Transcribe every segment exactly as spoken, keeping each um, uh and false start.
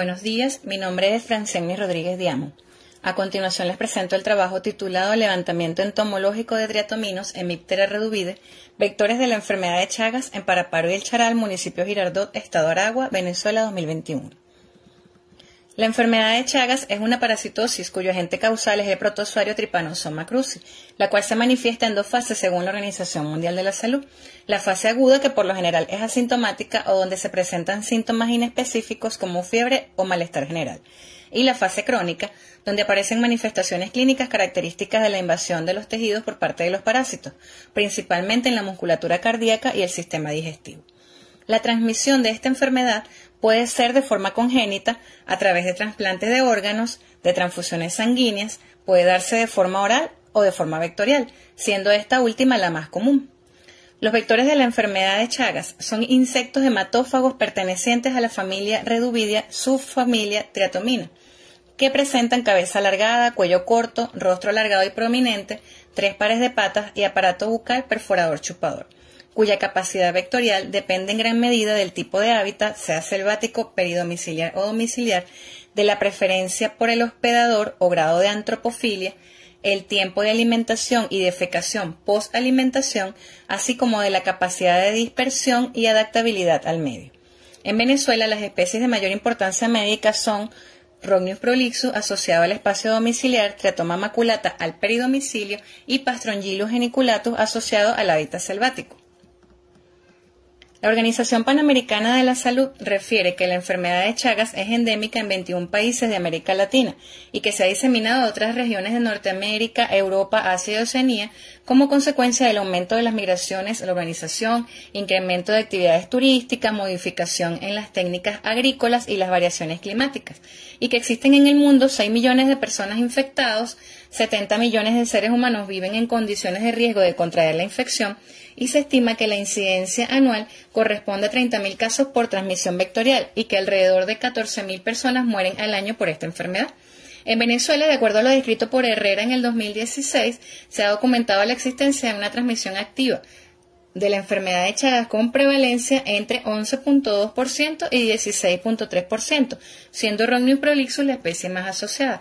Buenos días, mi nombre es Franciannys Rodríguez Diamont. A continuación les presento el trabajo titulado Levantamiento entomológico de triatominos, Hemiptera, Reduviidae, vectores de la enfermedad de Chagas en Paraparo y El Charal, municipio Girardot, estado Aragua, Venezuela, dos mil veintiuno. La enfermedad de Chagas es una parasitosis cuyo agente causal es el protozoario Trypanosoma cruzi, la cual se manifiesta en dos fases según la Organización Mundial de la Salud. La fase aguda, que por lo general es asintomática o donde se presentan síntomas inespecíficos como fiebre o malestar general. Y la fase crónica, donde aparecen manifestaciones clínicas características de la invasión de los tejidos por parte de los parásitos, principalmente en la musculatura cardíaca y el sistema digestivo. La transmisión de esta enfermedad puede ser de forma congénita a través de trasplantes de órganos, de transfusiones sanguíneas, puede darse de forma oral o de forma vectorial, siendo esta última la más común. Los vectores de la enfermedad de Chagas son insectos hematófagos pertenecientes a la familia Reduviidae, subfamilia Triatomina, que presentan cabeza alargada, cuello corto, rostro alargado y prominente, tres pares de patas y aparato bucal perforador chupador, cuya capacidad vectorial depende en gran medida del tipo de hábitat, sea selvático, peridomiciliar o domiciliar, de la preferencia por el hospedador o grado de antropofilia, el tiempo de alimentación y defecación post-alimentación, así como de la capacidad de dispersión y adaptabilidad al medio. En Venezuela, las especies de mayor importancia médica son Rhodnius prolixus asociado al espacio domiciliar, Triatoma maculata al peridomicilio y Pastrongylus geniculatus asociado al hábitat selvático. La Organización Panamericana de la Salud refiere que la enfermedad de Chagas es endémica en veintiún países de América Latina y que se ha diseminado a otras regiones de Norteamérica, Europa, Asia y Oceanía como consecuencia del aumento de las migraciones, la urbanización, incremento de actividades turísticas, modificación en las técnicas agrícolas y las variaciones climáticas, y que existen en el mundo seis millones de personas infectadas, setenta millones de seres humanos viven en condiciones de riesgo de contraer la infección y se estima que la incidencia anual corresponde a treinta mil casos por transmisión vectorial y que alrededor de catorce mil personas mueren al año por esta enfermedad. En Venezuela, de acuerdo a lo descrito por Herrera en el dos mil dieciséis, se ha documentado la existencia de una transmisión activa de la enfermedad de Chagas con prevalencia entre once punto dos por ciento y dieciséis punto tres por ciento, siendo Rhodnius prolixus la especie más asociada.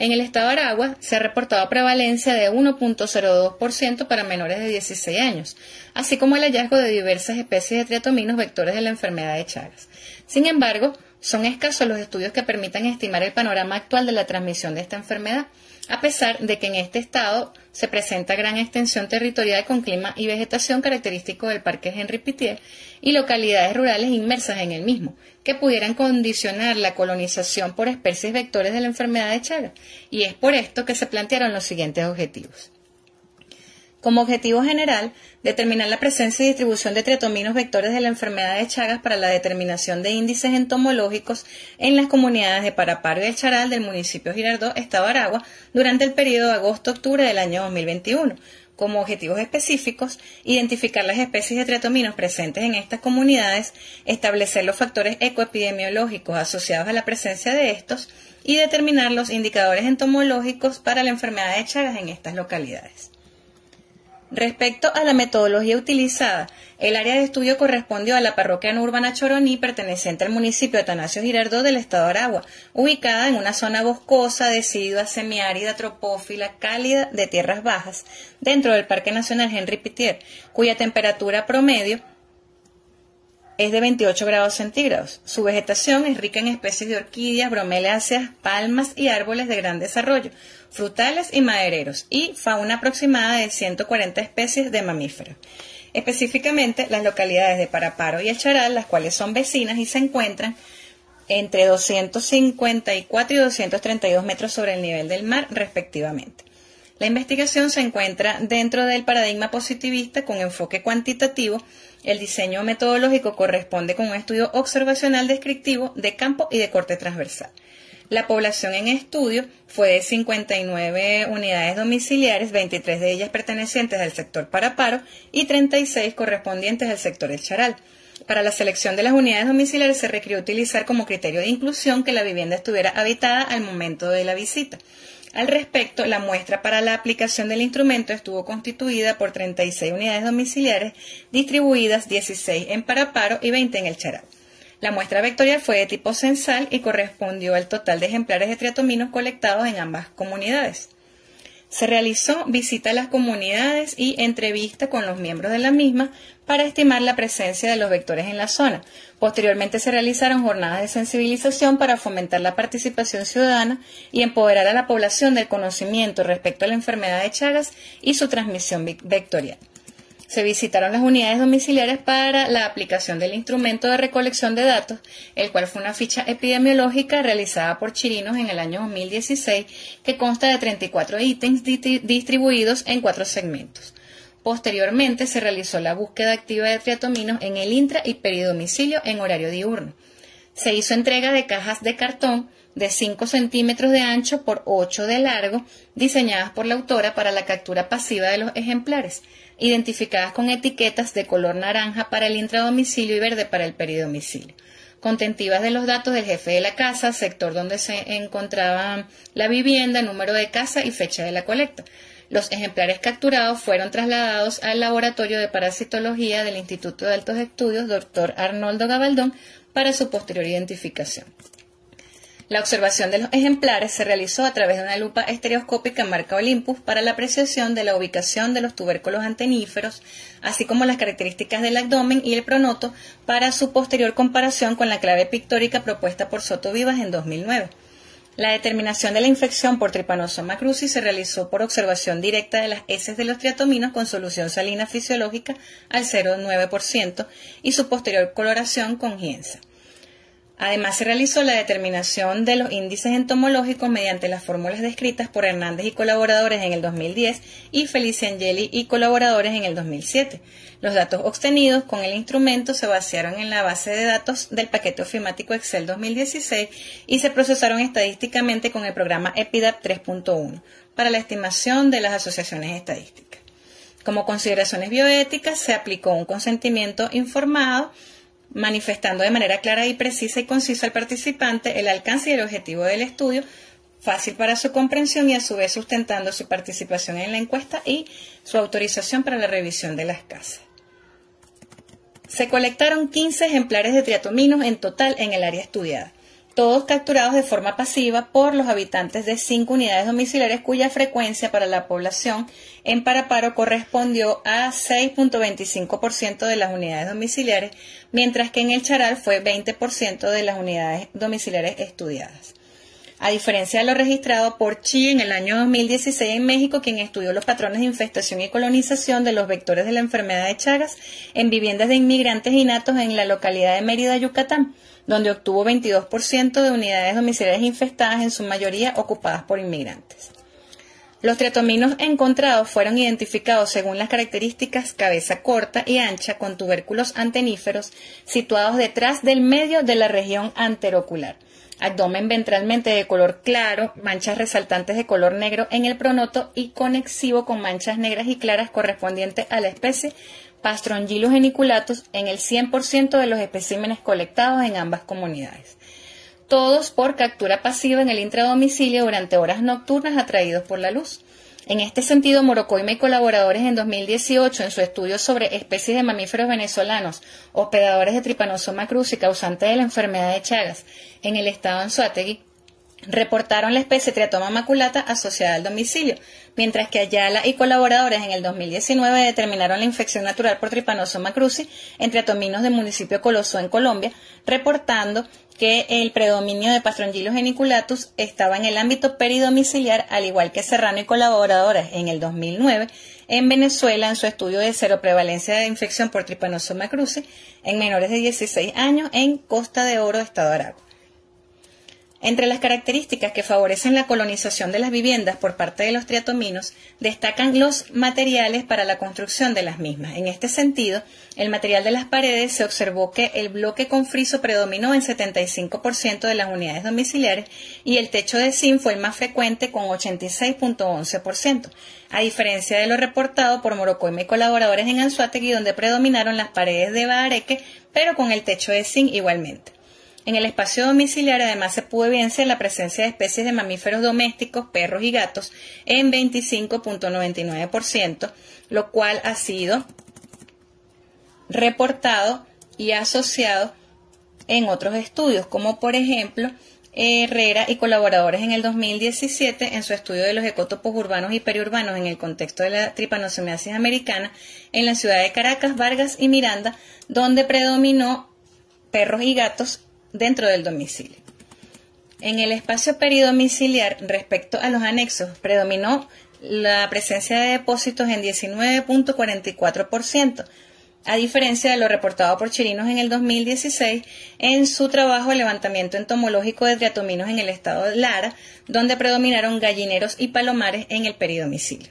En el estado de Aragua se ha reportado prevalencia de uno punto cero dos por ciento para menores de dieciséis años, así como el hallazgo de diversas especies de triatominos vectores de la enfermedad de Chagas. Sin embargo, son escasos los estudios que permitan estimar el panorama actual de la transmisión de esta enfermedad, a pesar de que en este estado se presenta gran extensión territorial con clima y vegetación característico del Parque Henri Pittier y localidades rurales inmersas en el mismo, que pudieran condicionar la colonización por especies vectores de la enfermedad de Chagas, y es por esto que se plantearon los siguientes objetivos. Como objetivo general, determinar la presencia y distribución de triatominos vectores de la enfermedad de Chagas para la determinación de índices entomológicos en las comunidades de Paraparo y El Charal del municipio Girardot, estado Aragua, durante el periodo de agosto-octubre del año dos mil veintiuno. Como objetivos específicos, identificar las especies de triatominos presentes en estas comunidades, establecer los factores ecoepidemiológicos asociados a la presencia de estos y determinar los indicadores entomológicos para la enfermedad de Chagas en estas localidades. Respecto a la metodología utilizada, el área de estudio correspondió a la parroquia no urbana Choroní, perteneciente al municipio Atanasio Girardot del estado de Aragua, ubicada en una zona boscosa, decidua, semiárida, tropófila, cálida, de tierras bajas, dentro del Parque Nacional Henri Pittier, cuya temperatura promedio es de veintiocho grados centígrados. Su vegetación es rica en especies de orquídeas, bromeláceas, palmas y árboles de gran desarrollo, frutales y madereros, y fauna aproximada de ciento cuarenta especies de mamíferos. Específicamente, las localidades de Paraparo y El Charal, las cuales son vecinas y se encuentran entre doscientos cincuenta y cuatro y doscientos treinta y dos metros sobre el nivel del mar, respectivamente. La investigación se encuentra dentro del paradigma positivista con enfoque cuantitativo. El diseño metodológico corresponde con un estudio observacional descriptivo de campo y de corte transversal. La población en estudio fue de cincuenta y nueve unidades domiciliares, veintitrés de ellas pertenecientes al sector Paraparo y treinta y seis correspondientes al sector El Charal. Para la selección de las unidades domiciliares se requirió utilizar como criterio de inclusión que la vivienda estuviera habitada al momento de la visita. Al respecto, la muestra para la aplicación del instrumento estuvo constituida por treinta y seis unidades domiciliares distribuidas dieciséis en Paraparo y veinte en El Charal. La muestra vectorial fue de tipo censal y correspondió al total de ejemplares de triatominos colectados en ambas comunidades. Se realizó visita a las comunidades y entrevista con los miembros de la misma para estimar la presencia de los vectores en la zona. Posteriormente se realizaron jornadas de sensibilización para fomentar la participación ciudadana y empoderar a la población del conocimiento respecto a la enfermedad de Chagas y su transmisión vectorial. Se visitaron las unidades domiciliarias para la aplicación del instrumento de recolección de datos, el cual fue una ficha epidemiológica realizada por Chirinos en el año dos mil dieciséis, que consta de treinta y cuatro ítems distribuidos en cuatro segmentos. Posteriormente se realizó la búsqueda activa de triatominos en el intra y peridomicilio en horario diurno. Se hizo entrega de cajas de cartón de cinco centímetros de ancho por ocho de largo, diseñadas por la autora para la captura pasiva de los ejemplares, identificadas con etiquetas de color naranja para el intradomicilio y verde para el peridomicilio, contentivas de los datos del jefe de la casa, sector donde se encontraba la vivienda, número de casa y fecha de la colecta. Los ejemplares capturados fueron trasladados al laboratorio de parasitología del Instituto de Altos Estudios doctor Arnoldo Gabaldón para su posterior identificación. La observación de los ejemplares se realizó a través de una lupa estereoscópica marca Olympus para la apreciación de la ubicación de los tubérculos anteníferos, así como las características del abdomen y el pronoto para su posterior comparación con la clave pictórica propuesta por Soto Vivas en dos mil nueve. La determinación de la infección por Trypanosoma cruzi se realizó por observación directa de las heces de los triatominos con solución salina fisiológica al cero coma nueve por ciento y su posterior coloración con gienza. Además, se realizó la determinación de los índices entomológicos mediante las fórmulas descritas por Hernández y colaboradores en el dos mil diez y Felicia Angeli y colaboradores en el dos mil siete. Los datos obtenidos con el instrumento se basaron en la base de datos del paquete ofimático Excel dos mil dieciséis y se procesaron estadísticamente con el programa EpiDat tres punto uno para la estimación de las asociaciones estadísticas. Como consideraciones bioéticas, se aplicó un consentimiento informado manifestando de manera clara y precisa y concisa al participante el alcance y el objetivo del estudio, fácil para su comprensión y a su vez sustentando su participación en la encuesta y su autorización para la revisión de las casas. Se colectaron quince ejemplares de triatominos en total en el área estudiada, todos capturados de forma pasiva por los habitantes de cinco unidades domiciliarias cuya frecuencia para la población en Paraparo correspondió a seis punto veinticinco por ciento de las unidades domiciliarias, mientras que en El Charal fue veinte por ciento de las unidades domiciliarias estudiadas. A diferencia de lo registrado por Chi en el año dos mil dieciséis en México, quien estudió los patrones de infestación y colonización de los vectores de la enfermedad de Chagas en viviendas de inmigrantes innatos en la localidad de Mérida, Yucatán, donde obtuvo veintidós por ciento de unidades domiciliarias infestadas, en su mayoría ocupadas por inmigrantes. Los triatominos encontrados fueron identificados según las características cabeza corta y ancha con tubérculos anteníferos situados detrás del medio de la región anterocular. Abdomen ventralmente de color claro, manchas resaltantes de color negro en el pronoto y conexivo con manchas negras y claras correspondiente a la especie Pastrongylus geniculatus en el cien por ciento de los especímenes colectados en ambas comunidades. Todos por captura pasiva en el intradomicilio durante horas nocturnas atraídos por la luz. En este sentido, Morocoima y colaboradores en dos mil dieciocho, en su estudio sobre especies de mamíferos venezolanos, hospedadores de Trypanosoma cruzi causante de la enfermedad de Chagas, en el estado Anzoátegui, reportaron la especie Triatoma maculata asociada al domicilio, mientras que Ayala y colaboradores en el dos mil diecinueve determinaron la infección natural por Trypanosoma cruzi en triatominos del municipio Coloso en Colombia, reportando que el predominio de Pastrongylus geniculatus estaba en el ámbito peridomiciliar, al igual que Serrano y colaboradores en el dos mil nueve en Venezuela en su estudio de cero prevalencia de infección por Trypanosoma cruzi en menores de dieciséis años en Costa de Oro, estado de Aragua. Entre las características que favorecen la colonización de las viviendas por parte de los triatominos, destacan los materiales para la construcción de las mismas. En este sentido, el material de las paredes se observó que el bloque con friso predominó en setenta y cinco por ciento de las unidades domiciliares y el techo de zinc fue el más frecuente con ochenta y seis punto once por ciento, a diferencia de lo reportado por Morocoima y colaboradores en Anzoátegui, donde predominaron las paredes de bahareque, pero con el techo de zinc igualmente. En el espacio domiciliar además se pudo evidenciar la presencia de especies de mamíferos domésticos, perros y gatos en veinticinco punto noventa y nueve por ciento, lo cual ha sido reportado y asociado en otros estudios, como por ejemplo Herrera y colaboradores en el dos mil diecisiete en su estudio de los ecótopos urbanos y periurbanos en el contexto de la tripanosomiasis americana en la ciudad de Caracas, Vargas y Miranda, donde predominó perros y gatos dentro del domicilio. En el espacio peridomiciliar, respecto a los anexos, predominó la presencia de depósitos en diecinueve punto cuarenta y cuatro por ciento, a diferencia de lo reportado por Chirinos en el dos mil dieciséis en su trabajo de levantamiento entomológico de triatominos en el estado de Lara, donde predominaron gallineros y palomares en el peridomicilio.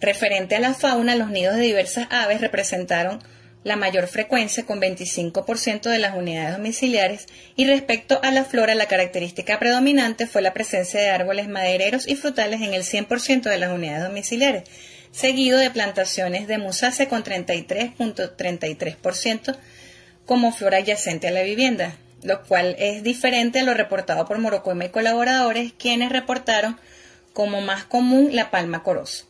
Referente a la fauna, los nidos de diversas aves representaron la mayor frecuencia con veinticinco por ciento de las unidades domiciliares, y respecto a la flora, la característica predominante fue la presencia de árboles madereros y frutales en el cien por ciento de las unidades domiciliares, seguido de plantaciones de musácea con treinta y tres punto treinta y tres por ciento como flora adyacente a la vivienda, lo cual es diferente a lo reportado por Morocoima y colaboradores, quienes reportaron como más común la palma corozo.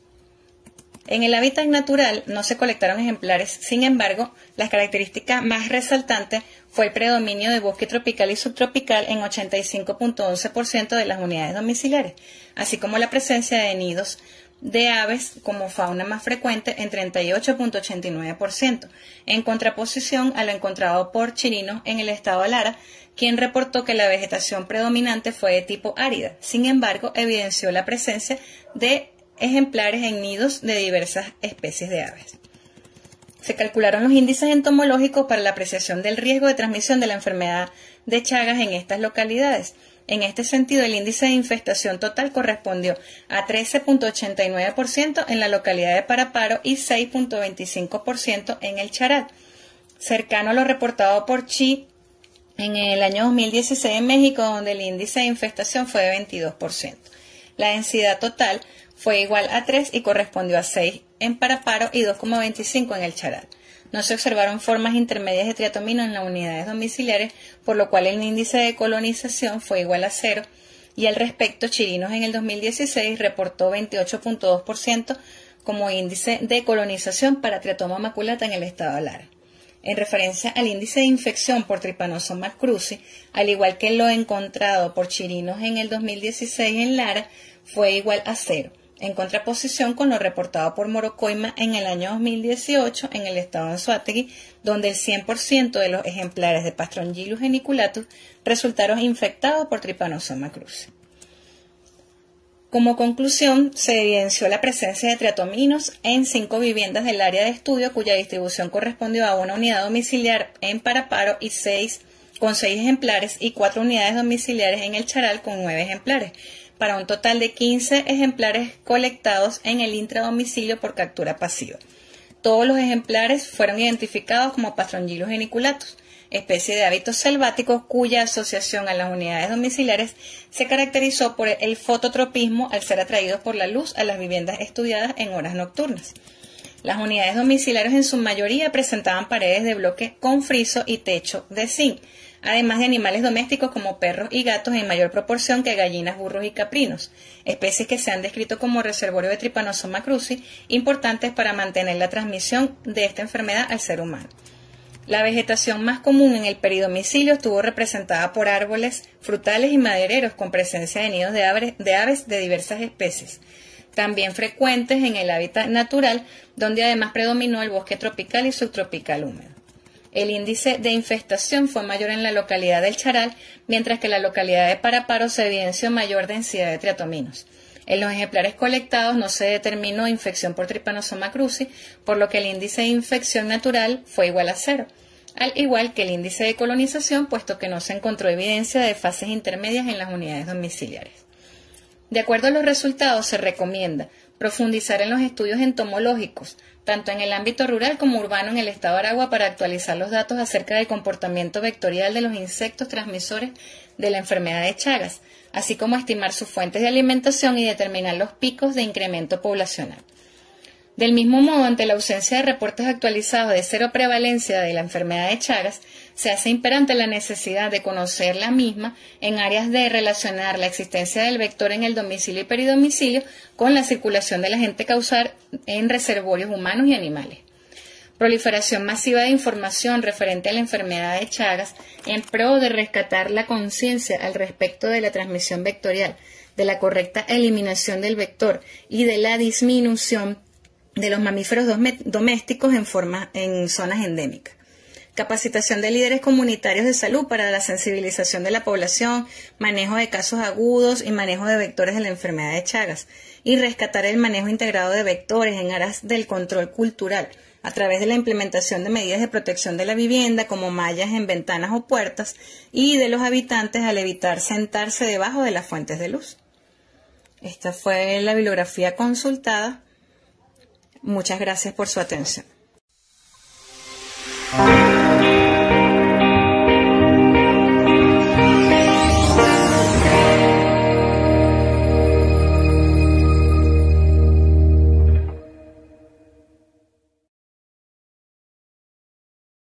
En el hábitat natural no se colectaron ejemplares, sin embargo, las características más resaltantes fue el predominio de bosque tropical y subtropical en ochenta y cinco punto once por ciento de las unidades domiciliares, así como la presencia de nidos de aves como fauna más frecuente en treinta y ocho punto ochenta y nueve por ciento, en contraposición a lo encontrado por Chirinos en el estado de Lara, quien reportó que la vegetación predominante fue de tipo árida. Sin embargo, evidenció la presencia de ejemplares en nidos de diversas especies de aves. Se calcularon los índices entomológicos para la apreciación del riesgo de transmisión de la enfermedad de Chagas en estas localidades. En este sentido, el índice de infestación total correspondió a trece punto ochenta y nueve por ciento en la localidad de Paraparo y seis punto veinticinco por ciento en El Charal, cercano a lo reportado por Chi en el año dos mil dieciséis en México, donde el índice de infestación fue de veintidós por ciento. La densidad total fue igual a tres y correspondió a seis en Paraparo y dos punto veinticinco en El Charal. No se observaron formas intermedias de triatomino en las unidades domiciliares, por lo cual el índice de colonización fue igual a cero, y al respecto Chirinos en el dos mil dieciséis reportó veintiocho punto dos por ciento como índice de colonización para Triatoma maculata en el estado de Lara. En referencia al índice de infección por Trypanosoma cruzi, al igual que lo encontrado por Chirinos en el dos mil dieciséis en Lara, fue igual a cero, en contraposición con lo reportado por Morocoima en el año dos mil dieciocho en el estado de Anzoátegui, donde el cien por ciento de los ejemplares de Pastrongylus geniculatus resultaron infectados por Trypanosoma cruzi. Como conclusión, se evidenció la presencia de triatominos en cinco viviendas del área de estudio, cuya distribución correspondió a una unidad domiciliar en Paraparo y seis, con seis ejemplares, y cuatro unidades domiciliares en El Charal con nueve ejemplares, para un total de quince ejemplares colectados en el intradomicilio por captura pasiva. Todos los ejemplares fueron identificados como Pastrongylus geniculatus, especie de hábitos selváticos cuya asociación a las unidades domiciliares se caracterizó por el fototropismo al ser atraídos por la luz a las viviendas estudiadas en horas nocturnas. Las unidades domiciliares en su mayoría presentaban paredes de bloque con friso y techo de zinc, además de animales domésticos como perros y gatos en mayor proporción que gallinas, burros y caprinos, especies que se han descrito como reservorio de Trypanosoma cruzi, importantes para mantener la transmisión de esta enfermedad al ser humano. La vegetación más común en el peridomicilio estuvo representada por árboles frutales y madereros con presencia de nidos de aves, de aves de diversas especies, también frecuentes en el hábitat natural, donde además predominó el bosque tropical y subtropical húmedo. El índice de infestación fue mayor en la localidad del Charal, mientras que en la localidad de Paraparo se evidenció mayor densidad de triatominos. En los ejemplares colectados no se determinó infección por Trypanosoma cruzi, por lo que el índice de infección natural fue igual a cero, al igual que el índice de colonización, puesto que no se encontró evidencia de fases intermedias en las unidades domiciliares. De acuerdo a los resultados, se recomienda profundizar en los estudios entomológicos, tanto en el ámbito rural como urbano en el estado de Aragua, para actualizar los datos acerca del comportamiento vectorial de los insectos transmisores de la enfermedad de Chagas, así como estimar sus fuentes de alimentación y determinar los picos de incremento poblacional. Del mismo modo, ante la ausencia de reportes actualizados de cero prevalencia de la enfermedad de Chagas, se hace imperante la necesidad de conocer la misma en áreas de relacionar la existencia del vector en el domicilio y peridomicilio con la circulación del agente causal en reservorios humanos y animales. proliferación masiva de información referente a la enfermedad de Chagas en pro de rescatar la conciencia al respecto de la transmisión vectorial, de la correcta eliminación del vector y de la disminución de los mamíferos domésticos en, forma, en zonas endémicas. Capacitación de líderes comunitarios de salud para la sensibilización de la población, manejo de casos agudos y manejo de vectores de la enfermedad de Chagas, y rescatar el manejo integrado de vectores en aras del control cultural a través de la implementación de medidas de protección de la vivienda como mallas en ventanas o puertas y de los habitantes al evitar sentarse debajo de las fuentes de luz. Esta fue la bibliografía consultada. Muchas gracias por su atención.